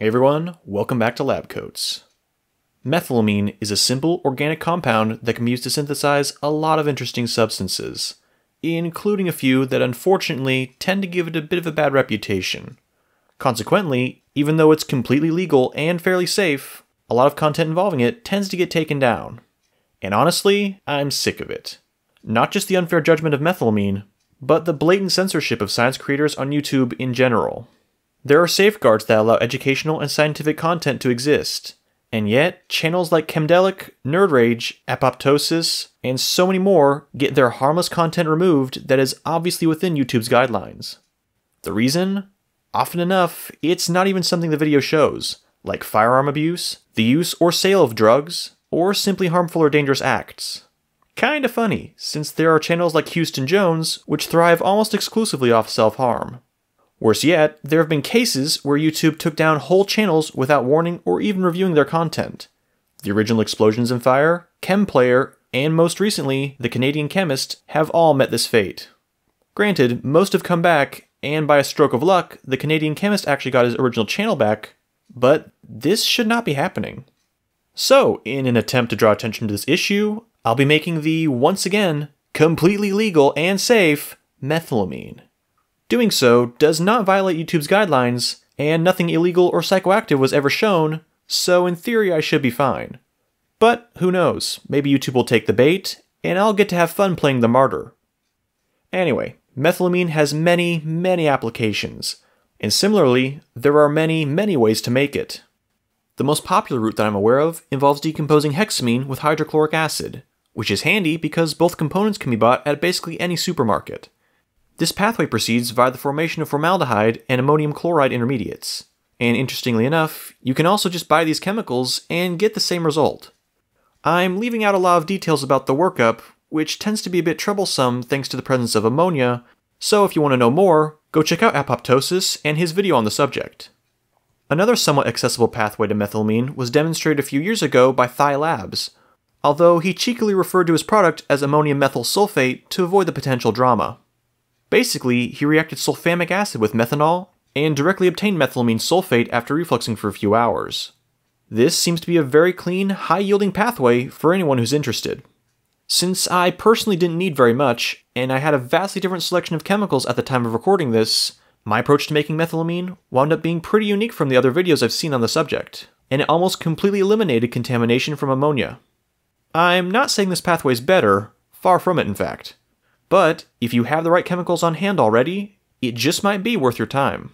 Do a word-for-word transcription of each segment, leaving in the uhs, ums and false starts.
Hey everyone, welcome back to Lab Coats. Methylamine is a simple organic compound that can be used to synthesize a lot of interesting substances, including a few that unfortunately tend to give it a bit of a bad reputation. Consequently, even though it's completely legal and fairly safe, a lot of content involving it tends to get taken down. And honestly, I'm sick of it. Not just the unfair judgment of methylamine, but the blatant censorship of science creators on YouTube in general. There are safeguards that allow educational and scientific content to exist, and yet channels like Chemdelic, Nerd Rage, Apoptosis, and so many more get their harmless content removed that is obviously within YouTube's guidelines. The reason? Often enough, it's not even something the video shows, like firearm abuse, the use or sale of drugs, or simply harmful or dangerous acts. Kinda funny, since there are channels like Houston Jones which thrive almost exclusively off self-harm. Worse yet, there have been cases where YouTube took down whole channels without warning or even reviewing their content. The original Explosions and Fire, Chem Player, and most recently, TheCanadianChemist have all met this fate. Granted, most have come back, and by a stroke of luck, TheCanadianChemist actually got his original channel back, but this should not be happening. So, in an attempt to draw attention to this issue, I'll be making the, once again, completely legal and safe methylamine. Doing so does not violate YouTube's guidelines, and nothing illegal or psychoactive was ever shown, so in theory I should be fine. But who knows, maybe YouTube will take the bait, and I'll get to have fun playing the martyr. Anyway, methylamine has many, many applications, and similarly, there are many, many ways to make it. The most popular route that I'm aware of involves decomposing hexamine with hydrochloric acid, which is handy because both components can be bought at basically any supermarket. This pathway proceeds via the formation of formaldehyde and ammonium chloride intermediates. And interestingly enough, you can also just buy these chemicals and get the same result. I'm leaving out a lot of details about the workup, which tends to be a bit troublesome thanks to the presence of ammonia, so if you want to know more, go check out Apoptosis and his video on the subject. Another somewhat accessible pathway to methylamine was demonstrated a few years ago by Thai Labs, although he cheekily referred to his product as ammonium methyl sulfate to avoid the potential drama. Basically, he reacted sulfamic acid with methanol and directly obtained methylamine sulfate after refluxing for a few hours. This seems to be a very clean, high-yielding pathway for anyone who's interested. Since I personally didn't need very much, and I had a vastly different selection of chemicals at the time of recording this, my approach to making methylamine wound up being pretty unique from the other videos I've seen on the subject, and it almost completely eliminated contamination from ammonia. I'm not saying this pathway is better, far from it in fact. But if you have the right chemicals on hand already, it just might be worth your time.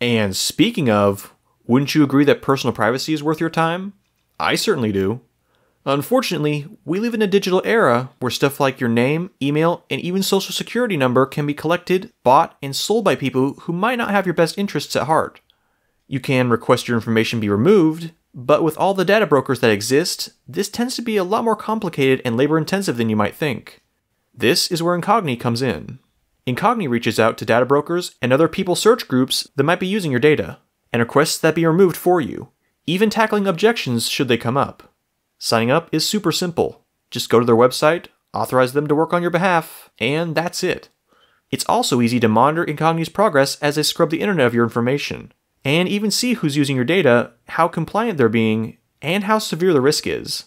And speaking of, wouldn't you agree that personal privacy is worth your time? I certainly do. Unfortunately, we live in a digital era where stuff like your name, email, and even social security number can be collected, bought, and sold by people who might not have your best interests at heart. You can request your information be removed, but with all the data brokers that exist, this tends to be a lot more complicated and labor-intensive than you might think. This is where Incogni comes in. Incogni reaches out to data brokers and other people search groups that might be using your data, and requests that be removed for you, even tackling objections should they come up. Signing up is super simple. Just go to their website, authorize them to work on your behalf, and that's it. It's also easy to monitor Incogni's progress as they scrub the internet of your information, and even see who's using your data, how compliant they're being, and how severe the risk is.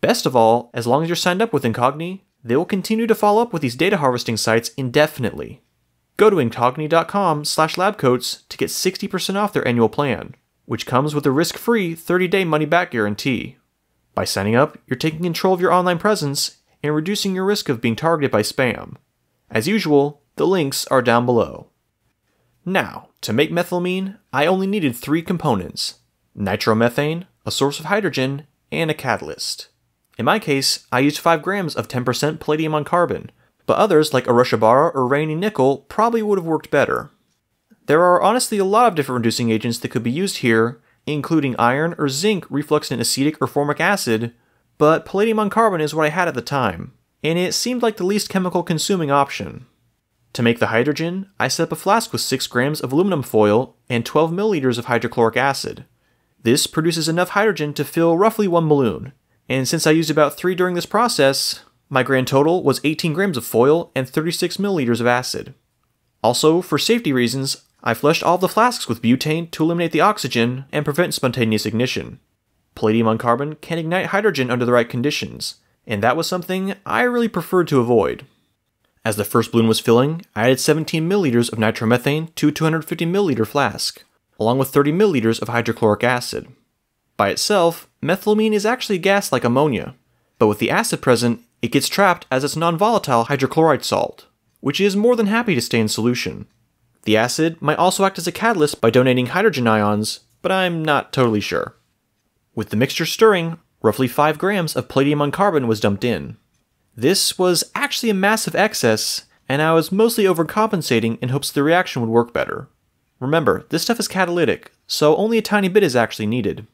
Best of all, as long as you're signed up with Incogni, they will continue to follow up with these data harvesting sites indefinitely. Go to incogni dot com slash labcoats to get sixty percent off their annual plan, which comes with a risk-free thirty day money-back guarantee. By signing up, you're taking control of your online presence and reducing your risk of being targeted by spam. As usual, the links are down below. Now, to make methylamine, I only needed three components: nitromethane, a source of hydrogen, and a catalyst. In my case, I used five grams of ten percent palladium on carbon, but others like Arushabara or rainy nickel probably would have worked better. There are honestly a lot of different reducing agents that could be used here, including iron or zinc refluxant acetic or formic acid, but palladium on carbon is what I had at the time, and it seemed like the least chemical consuming option. To make the hydrogen, I set up a flask with six grams of aluminum foil and twelve milliliters of hydrochloric acid. This produces enough hydrogen to fill roughly one balloon, and since I used about three during this process, my grand total was eighteen grams of foil and thirty-six milliliters of acid. Also, for safety reasons, I flushed all of the flasks with butane to eliminate the oxygen and prevent spontaneous ignition. Palladium on carbon can ignite hydrogen under the right conditions, and that was something I really preferred to avoid. As the first balloon was filling, I added seventeen milliliters of nitromethane to a two hundred fifty milliliter flask, along with thirty milliliters of hydrochloric acid. By itself, methylamine is actually a gas like ammonia, but with the acid present, it gets trapped as its non-volatile hydrochloride salt, which is more than happy to stay in solution. The acid might also act as a catalyst by donating hydrogen ions, but I'm not totally sure. With the mixture stirring, roughly five grams of palladium on carbon was dumped in. This was actually a massive excess, and I was mostly overcompensating in hopes the reaction would work better. Remember, this stuff is catalytic, so only a tiny bit is actually needed.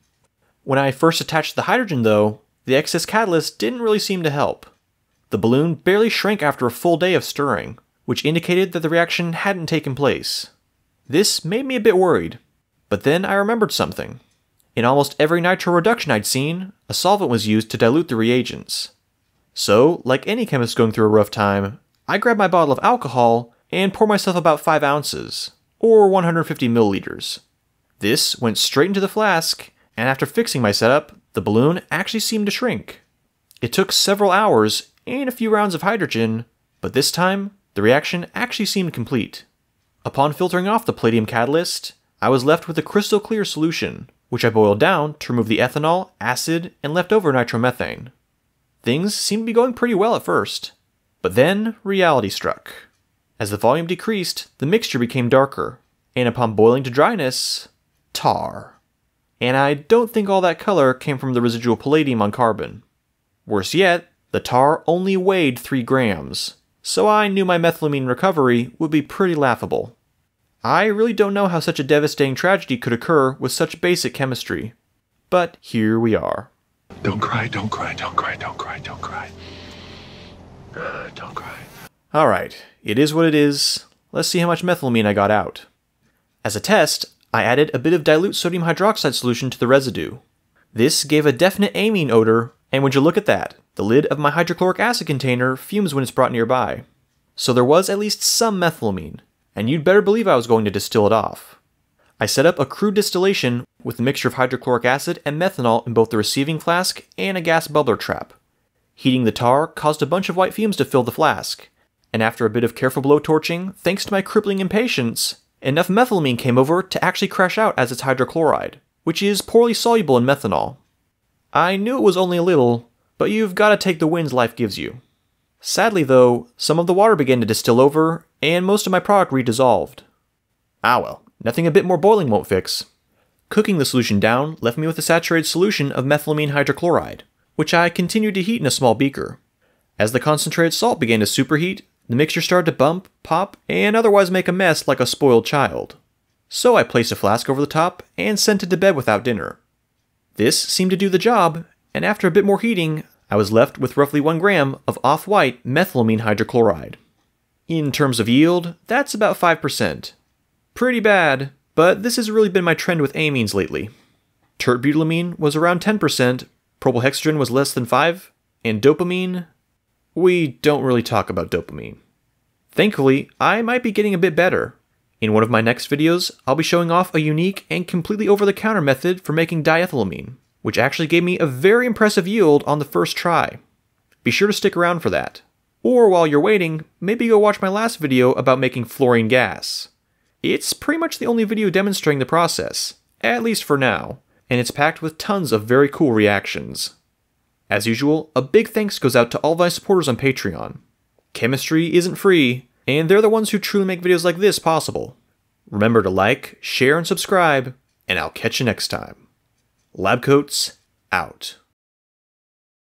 When I first attached the hydrogen though, the excess catalyst didn't really seem to help. The balloon barely shrank after a full day of stirring, which indicated that the reaction hadn't taken place. This made me a bit worried, but then I remembered something. In almost every nitro reduction I'd seen, a solvent was used to dilute the reagents. So, like any chemist going through a rough time, I grabbed my bottle of alcohol and poured myself about five ounces, or one hundred fifty milliliters. This went straight into the flask, and after fixing my setup, the balloon actually seemed to shrink. It took several hours and a few rounds of hydrogen, but this time, the reaction actually seemed complete. Upon filtering off the palladium catalyst, I was left with a crystal clear solution, which I boiled down to remove the ethanol, acid, and leftover nitromethane. Things seemed to be going pretty well at first, but then reality struck. As the volume decreased, the mixture became darker, and upon boiling to dryness, tar. And I don't think all that color came from the residual palladium on carbon. Worse yet, the tar only weighed three grams, so I knew my methylamine recovery would be pretty laughable. I really don't know how such a devastating tragedy could occur with such basic chemistry. But here we are. Don't cry, don't cry, don't cry, don't cry, don't cry. Uh, don't cry. Alright, it is what it is. Let's see how much methylamine I got out. As a test, I added a bit of dilute sodium hydroxide solution to the residue. This gave a definite amine odor, and would you look at that, the lid of my hydrochloric acid container fumes when it's brought nearby. So there was at least some methylamine, and you'd better believe I was going to distill it off. I set up a crude distillation with a mixture of hydrochloric acid and methanol in both the receiving flask and a gas bubbler trap. Heating the tar caused a bunch of white fumes to fill the flask, and after a bit of careful blowtorching, thanks to my crippling impatience, enough methylamine came over to actually crash out as its hydrochloride, which is poorly soluble in methanol. I knew it was only a little, but you've got to take the wins life gives you. Sadly though, some of the water began to distill over, and most of my product redissolved. Ah well, nothing a bit more boiling won't fix. Cooking the solution down left me with a saturated solution of methylamine hydrochloride, which I continued to heat in a small beaker. As the concentrated salt began to superheat, the mixture started to bump, pop, and otherwise make a mess like a spoiled child. So I placed a flask over the top and sent it to bed without dinner. This seemed to do the job, and after a bit more heating, I was left with roughly one gram of off-white methylamine hydrochloride. In terms of yield, that's about five percent. Pretty bad, but this has really been my trend with amines lately. Tert-butylamine was around ten percent, propylhexogen was less than five percent, and dopamine? We don't really talk about dopamine. Thankfully, I might be getting a bit better. In one of my next videos, I'll be showing off a unique and completely over-the-counter method for making diethylamine, which actually gave me a very impressive yield on the first try. Be sure to stick around for that. Or while you're waiting, maybe go watch my last video about making fluorine gas. It's pretty much the only video demonstrating the process, at least for now, and it's packed with tons of very cool reactions. As usual, a big thanks goes out to all of my supporters on Patreon. Chemistry isn't free, and they're the ones who truly make videos like this possible. Remember to like, share, and subscribe, and I'll catch you next time. Lab coats out.